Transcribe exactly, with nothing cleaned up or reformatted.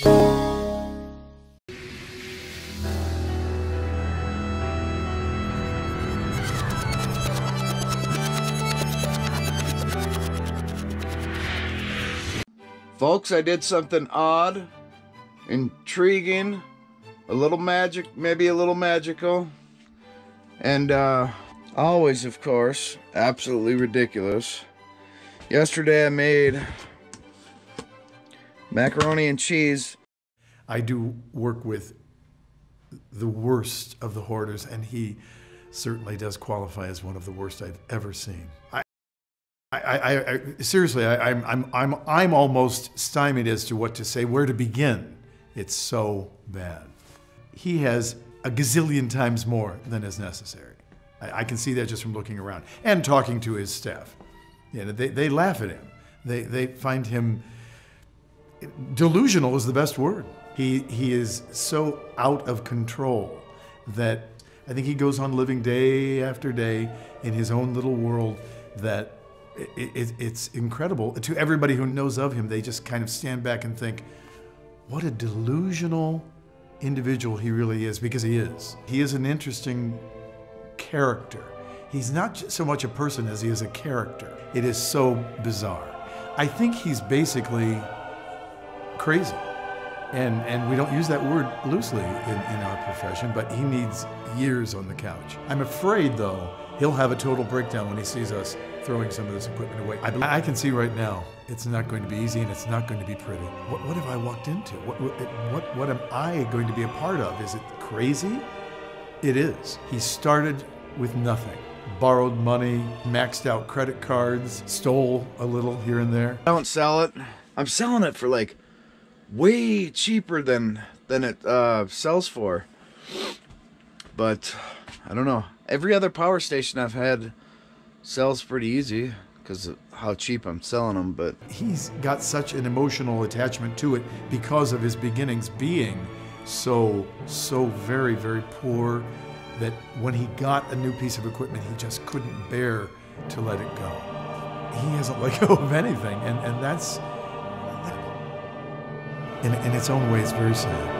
Folks, I did something odd, intriguing, a little magic, maybe a little magical, and uh, always, of course, absolutely ridiculous. Yesterday I made macaroni and cheese. I do work with the worst of the hoarders, and he certainly does qualify as one of the worst I've ever seen. I I, I, I, seriously, I, I'm, I'm, I'm, I'm almost stymied as to what to say, where to begin. It's so bad. He has a gazillion times more than is necessary. I, I can see that just from looking around and talking to his staff. You know, they, they laugh at him. They, they find him, delusional is the best word. He, he is so out of control that I think he goes on living day after day in his own little world that It, it, it's incredible. To everybody who knows of him, they just kind of stand back and think, what a delusional individual he really is, because he is. He is an interesting character. He's not just so much a person as he is a character. It is so bizarre. I think he's basically crazy. And, and we don't use that word loosely in, in our profession, but he needs years on the couch. I'm afraid, though, he'll have a total breakdown when he sees us throwing some of this equipment away. I, I can see right now it's not going to be easy and it's not going to be pretty. What, what have I walked into? What, what, what am I going to be a part of? Is it crazy? It is. He started with nothing. Borrowed money, maxed out credit cards, stole a little here and there. I don't sell it. I'm selling it for like way cheaper than than it uh, sells for, but I don't know. Every other power station I've had sells pretty easy because of how cheap I'm selling them. But he's got such an emotional attachment to it because of his beginnings being so so very very poor that when he got a new piece of equipment, he just couldn't bear to let it go. He hasn't let go of anything, and and that's in, in its own way, it's very sad.